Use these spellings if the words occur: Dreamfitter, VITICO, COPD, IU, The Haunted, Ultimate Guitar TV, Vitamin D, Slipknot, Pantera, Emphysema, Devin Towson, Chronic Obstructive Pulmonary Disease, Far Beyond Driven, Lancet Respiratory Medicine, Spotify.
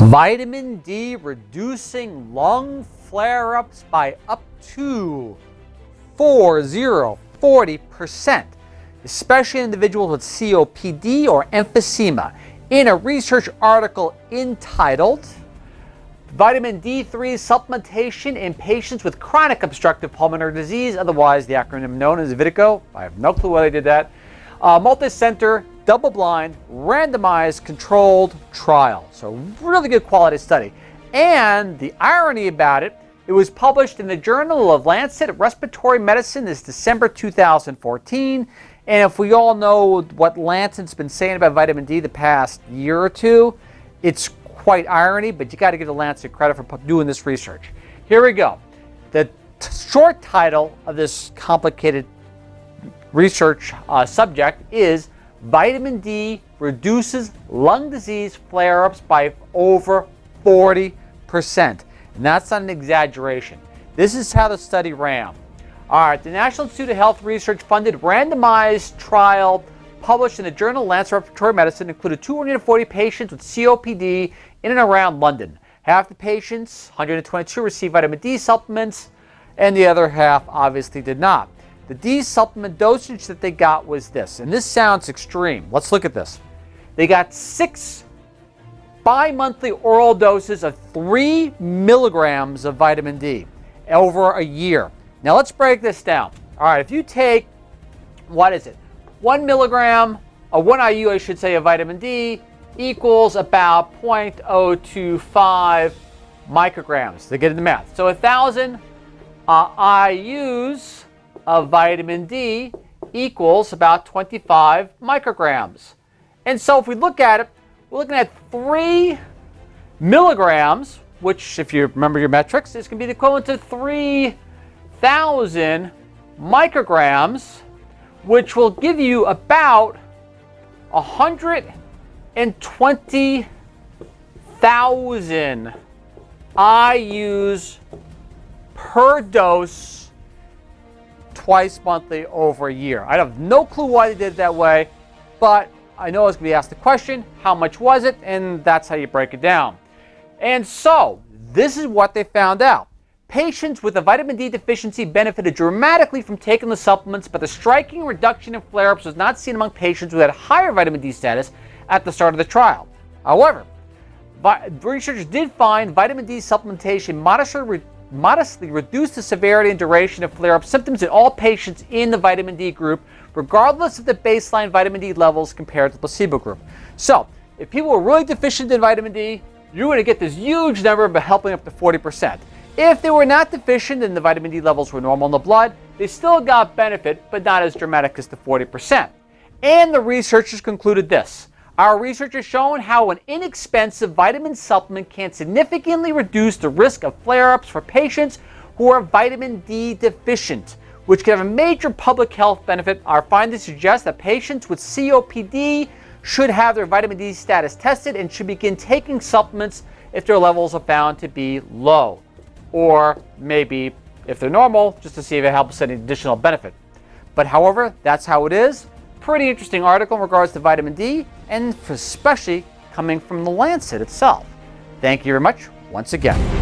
Vitamin D reducing lung flare-ups by up to 40%, especially in individuals with COPD or emphysema. In a research article entitled Vitamin D3 Supplementation in Patients with Chronic Obstructive Pulmonary Disease, otherwise the acronym known as VITICO. I have no clue why they did that. Multi-center, double-blind, randomized, controlled trial. So really good quality study. And the irony about it, it was published in the Journal of Lancet Respiratory Medicine this December 2014. And if we all know what Lancet's been saying about vitamin D the past year or two, it's quite irony, but you got to give the Lancet credit for doing this research. Here we go. The short title of this complicated research subject is Vitamin D reduces lung disease flare-ups by over 40%. And that's not an exaggeration. This is how the study ran. All right, the National Institute of Health Research funded randomized trial published in the journal Lancet Respiratory Medicine included 240 patients with COPD in and around London. Half the patients, 122, received vitamin D supplements, and the other half obviously did not. The D supplement dosage that they got was this, and this sounds extreme. Let's look at this. They got 6 bi-monthly oral doses of 3 milligrams of vitamin D over a year. Now let's break this down. All right, if you take, what is it? 1 IU, I should say, of vitamin D equals about 0.025 micrograms. They get in the math. So 1,000 IUs of vitamin D equals about 25 micrograms. And so if we look at it, we're looking at 3 milligrams, which if you remember your metrics, is going to be the equivalent to 3,000 micrograms, which will give you about 120,000 IUs per dose twice monthly over a year. I have no clue why they did it that way, but I know I was going to be asked the question, how much was it? And that's how you break it down. And so this is what they found out. Patients with a vitamin D deficiency benefited dramatically from taking the supplements, but the striking reduction in flare-ups was not seen among patients who had higher vitamin D status at the start of the trial. However, researchers did find vitamin D supplementation modestly reduced the severity and duration of flare-up symptoms in all patients in the vitamin D group, regardless of the baseline vitamin D levels compared to the placebo group. So, if people were really deficient in vitamin D, you're going to get this huge number by helping up to 40%. If they were not deficient and the vitamin D levels were normal in the blood, they still got benefit, but not as dramatic as the 40%. And the researchers concluded this. Our research has shown how an inexpensive vitamin supplement can significantly reduce the risk of flare-ups for patients who are vitamin D deficient, which can have a major public health benefit. Our findings suggest that patients with COPD should have their vitamin D status tested and should begin taking supplements if their levels are found to be low, or maybe if they're normal, just to see if it helps any additional benefit. But however, that's how it is. Pretty interesting article in regards to vitamin D, and especially coming from the Lancet itself. Thank you very much once again.